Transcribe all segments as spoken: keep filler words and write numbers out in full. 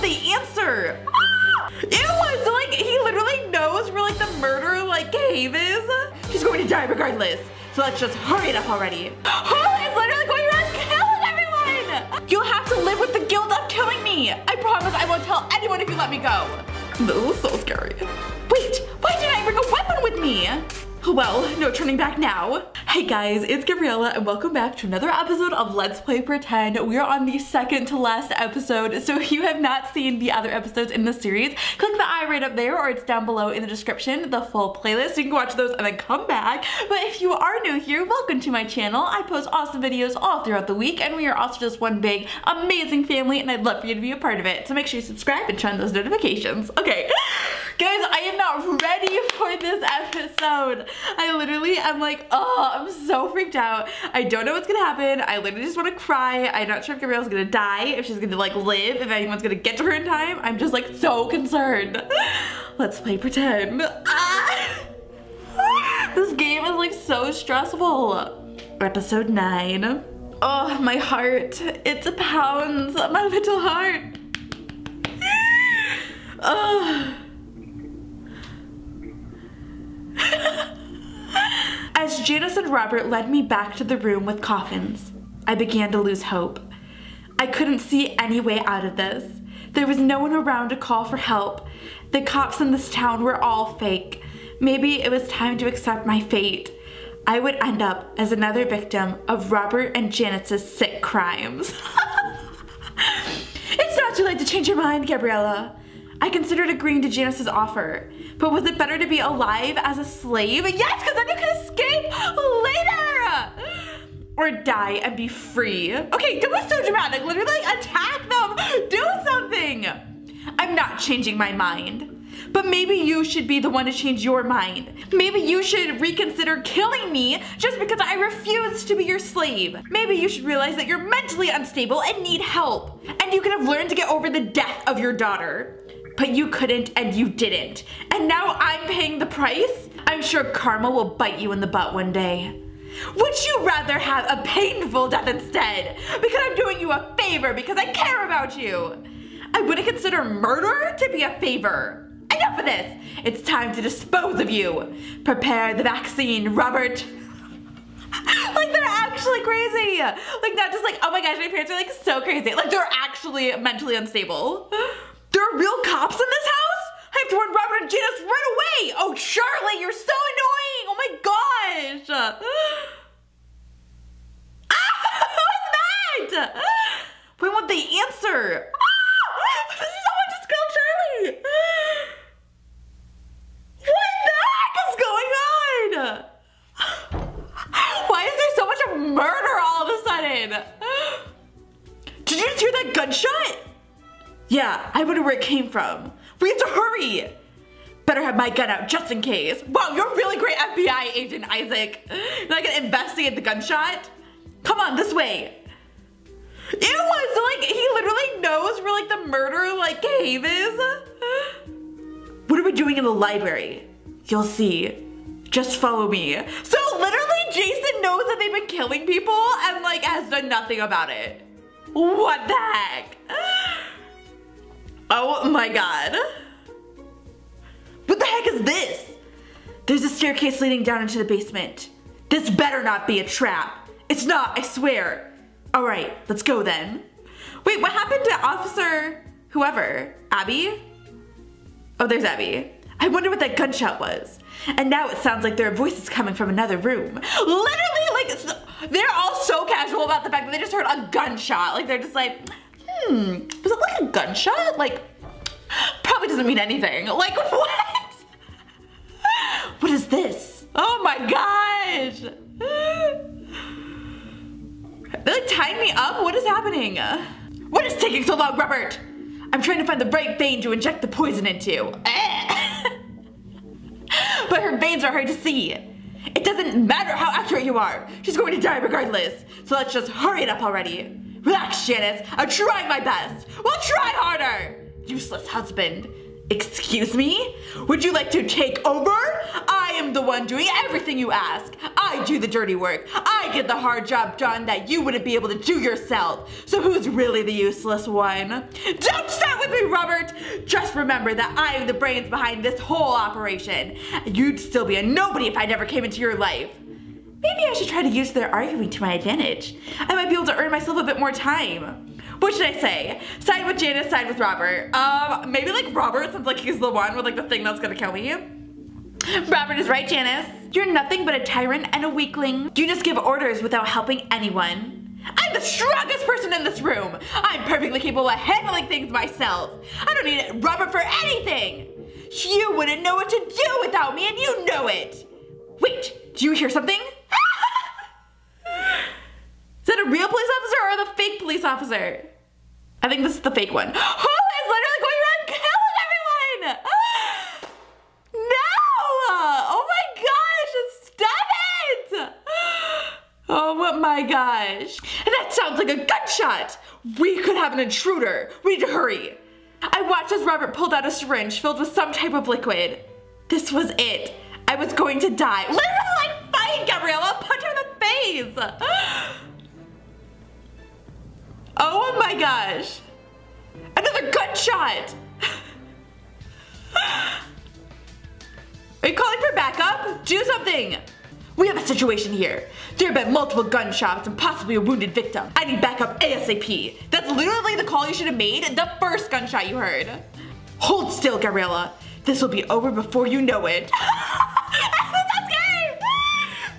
was the answer. Ah! Ew, so like he literally knows where like the murder like cave is. She's going to die regardless. So let's just hurry it up already. Harley is literally going around killing everyone. You'll have to live with the guilt of killing me. I promise I won't tell anyone if you let me go. This is so scary. Wait, why did I bring a weapon with me? Well, no turning back now. Hey guys, it's Gabriella and welcome back to another episode of Let's Play Pretend. We are on the second to last episode, so if you have not seen the other episodes in this series, click the I right up there or it's down below in the description, the full playlist. You can watch those and then come back. But if you are new here, welcome to my channel. I post awesome videos all throughout the week and we are also just one big amazing family and I'd love for you to be a part of it. So make sure you subscribe and turn on those notifications. Okay. Guys, I am not ready for this episode. I literally, I'm like, oh, I'm so freaked out. I don't know what's gonna happen. I literally just wanna cry. I'm not sure if Gabriella's gonna die, if she's gonna like live, if anyone's gonna get to her in time. I'm just like so concerned. Let's play pretend. Ah! This game is like so stressful. Episode nine. Oh, my heart, it pounds, my little heart. Oh. As Janice and Robert led me back to the room with coffins, I began to lose hope. I couldn't see any way out of this. There was no one around to call for help. The cops in this town were all fake. Maybe it was time to accept my fate. I would end up as another victim of Robert and Janice's sick crimes. It's not too late to change your mind, Gabriella. I considered agreeing to Janice's offer, but was it better to be alive as a slave? Yes, because then you can escape later! Or die and be free. Okay, don't be so dramatic. Literally attack them, do something. I'm not changing my mind. But maybe you should be the one to change your mind. Maybe you should reconsider killing me just because I refuse to be your slave. Maybe you should realize that you're mentally unstable and need help. And you could have learned to get over the death of your daughter. But you couldn't and you didn't. And now I'm paying the price? I'm sure karma will bite you in the butt one day. Would you rather have a painful death instead? Because I'm doing you a favor because I care about you. I wouldn't consider murder to be a favor. Enough of this. It's time to dispose of you. Prepare the vaccine, Robert. Like they're actually crazy. Like not just like, oh my gosh, my parents are like so crazy. Like they're actually mentally unstable. There are real cops in this house? I have to warn Robert and Janice right away! Oh, Charlie, you're so annoying! Oh my gosh! Ah, what was that? When would they answer? Ah, someone just killed Charlie! What the heck is going on? Why is there so much of murder all of a sudden? Did you just hear that gunshot? Yeah, I wonder where it came from. We have to hurry! Better have my gun out just in case. Wow, you're a really great F B I agent, Isaac. You're not gonna investigate the gunshot? Come on, this way. Ew, so like he literally knows where like the murder like cave is. What are we doing in the library? You'll see. Just follow me. So literally Jason knows that they've been killing people and like has done nothing about it. What the heck? Oh my god. What the heck is this? There's a staircase leading down into the basement. This better not be a trap. It's not, I swear. All right, let's go then. Wait, what happened to Officer whoever? Abby? Oh, there's Abby. I wonder what that gunshot was. And now it sounds like there are voices coming from another room. Literally, like, they're all so casual about the fact that they just heard a gunshot. Like, they're just like, hmm, was it like a gunshot? Like, probably doesn't mean anything. Like, what? What is this? Oh my gosh. They're like tying me up? What is happening? What is taking so long, Robert? I'm trying to find the right vein to inject the poison into. But her veins are hard to see. It doesn't matter how accurate you are. She's going to die regardless. So let's just hurry it up already. Relax, Janice. I'm trying my best. We'll try harder. Useless husband. Excuse me? Would you like to take over? I am the one doing everything you ask. I do the dirty work. I get the hard job done that you wouldn't be able to do yourself. So who's really the useless one? Don't start with me, Robert! Just remember that I am the brains behind this whole operation. You'd still be a nobody if I never came into your life. Maybe I should try to use their arguing to my advantage. I might be able to earn myself a bit more time. What should I say? Side with Janice, side with Robert. Um, maybe like Robert, since like he's the one with like the thing that's gonna kill me. Robert is right, Janice. You're nothing but a tyrant and a weakling. You just give orders without helping anyone. I'm the strongest person in this room. I'm perfectly capable of handling things myself. I don't need Robert for anything. You wouldn't know what to do without me, and you know it. Wait, do you hear something? Is that a real police officer or the fake police officer? I think this is the fake one. Who is literally going around killing everyone? No! Oh my gosh, stop it! Oh my gosh. That sounds like a gunshot. We could have an intruder. We need to hurry. I watched as Robert pulled out a syringe filled with some type of liquid. This was it. I was going to die. Literally like fight, Gabriella. Punch her in the face. Oh my gosh! Another gunshot! Are you calling for backup? Do something! We have a situation here. There have been multiple gunshots and possibly a wounded victim. I need backup ASAP. That's literally the call you should have made the first gunshot you heard. Hold still, Gabriella. This will be over before you know it. I'm so scared!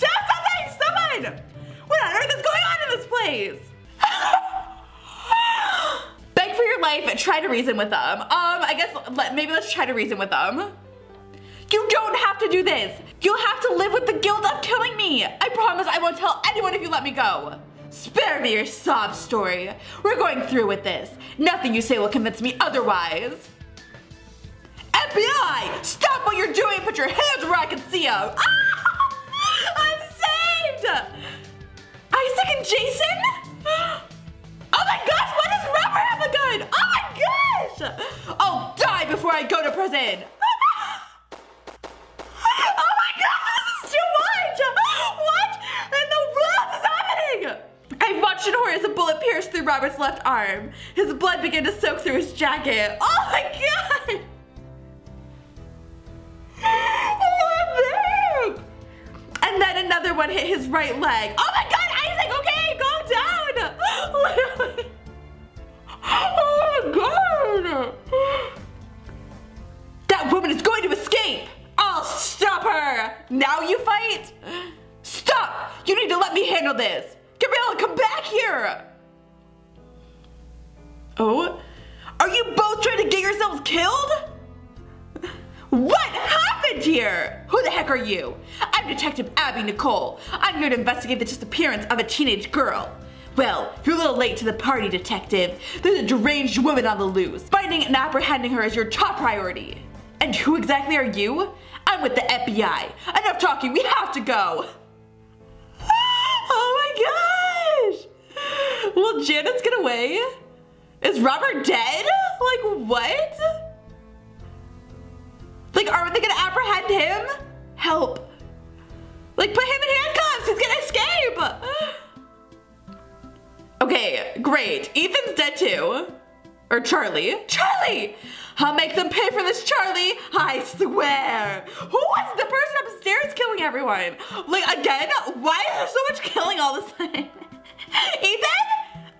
Do something! Someone! What on earth is going on in this place? Life, try to reason with them. Um, I guess let, maybe let's try to reason with them. You don't have to do this. You'll have to live with the guilt of killing me. I promise I won't tell anyone if you let me go. Spare me your sob story. We're going through with this. Nothing you say will convince me otherwise. F B I, stop what you're doing. Put your hands where I can see you. Ah, I'm saved. Isaac and Jason? Oh my gosh, why does Robert have a gun? Oh my gosh! I'll die before I go to prison. Oh my gosh, this is too much! What in the world is happening? I watched in horror as a bullet pierced through Robert's left arm. His blood began to soak through his jacket. Oh my god! Oh my god! And then another one hit his right leg. Oh my god, Isaac, okay, go down! Oh my god! That woman is going to escape! I'll stop her! Now you fight? Stop! You need to let me handle this! Gabriella, come back here! Oh? Are you both trying to get yourselves killed? What happened here? Who the heck are you? I'm Detective Abby Nicole. I'm here to investigate the disappearance of a teenage girl. Well, you're a little late to the party, Detective. There's a deranged woman on the loose. Finding and apprehending her is your top priority. And who exactly are you? I'm with the F B I. Enough talking, we have to go. Oh my gosh! Will Janice get away? Is Robert dead? Like, what? Like, aren't they gonna apprehend him? Help. Like, put him in handcuffs, he's gonna escape! Okay, great. Ethan's dead too. Or Charlie. Charlie! I'll make them pay for this, Charlie! I swear! Who was the person upstairs killing everyone? Like, again, why is there so much killing all of a sudden? Ethan?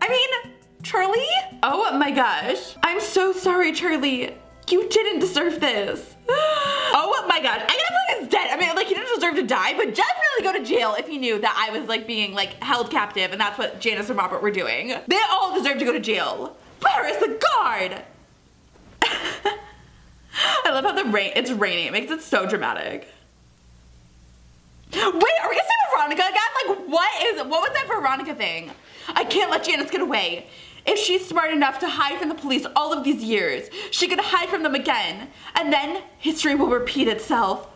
I mean, Charlie? Oh my gosh. I'm so sorry, Charlie. You didn't deserve this. Oh my gosh. I can't believe he's dead. I mean, like, he didn't deserve to die, but definitely go to jail if he knew that I was, like, being, like, held captive, and that's what Janice and Robert were doing. They all deserve to go to jail. Where is the guard? I love how the rain, it's raining. It makes it so dramatic. Wait, are we gonna see Veronica again? Like, what is, what was that Veronica thing? I can't let Janice get away. If she's smart enough to hide from the police all of these years, she could hide from them again. And then history will repeat itself.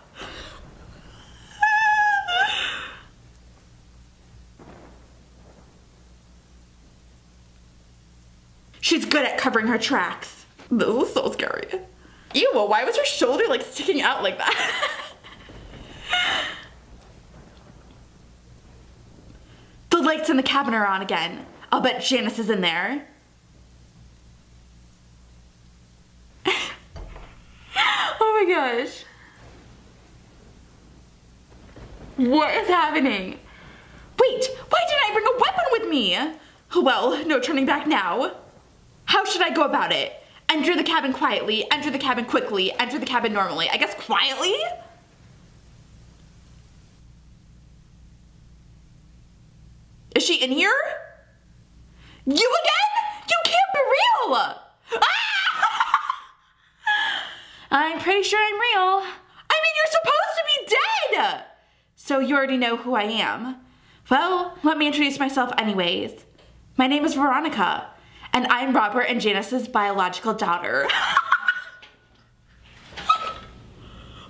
She's good at covering her tracks. This is so scary. Ew, why was her shoulder like sticking out like that? The lights in the cabin are on again. I'll bet Janice is in there. Oh my gosh. What is happening? Wait, why didn't I bring a weapon with me? Well, no turning back now. How should I go about it? Enter the cabin quietly, enter the cabin quickly, enter the cabin normally. I guess quietly? Is she in here? You again? You can't be real! Ah! I'm pretty sure I'm real. I mean, you're supposed to be dead! So you already know who I am. Well, let me introduce myself anyways. My name is Veronica, and I'm Robert and Janice's biological daughter.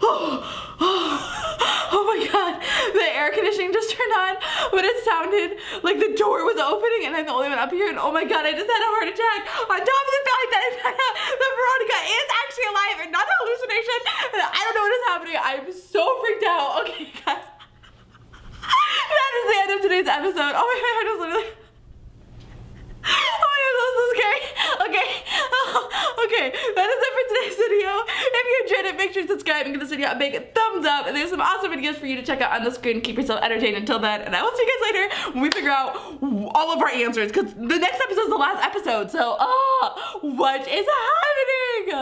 Oh, oh, oh my god, the air conditioning just turned on, but it sounded like the door was opening and I'm the only one up here, and oh my god, I just had a heart attack on top of the fact that I found out that Veronica is actually alive and not a hallucination, and I don't know what is happening. I'm so freaked out. Okay guys, that is the end of today's episode. Oh my god, I was literally... Oh my god, that was so scary. Okay, oh, okay, that is it for today's video. If you enjoyed it, make sure to subscribe and give this video a big thumbs up. And there's some awesome videos for you to check out on the screen. Keep yourself entertained until then. And I will see you guys later when we figure out all of our answers. Because the next episode is the last episode. So, oh, what is happening?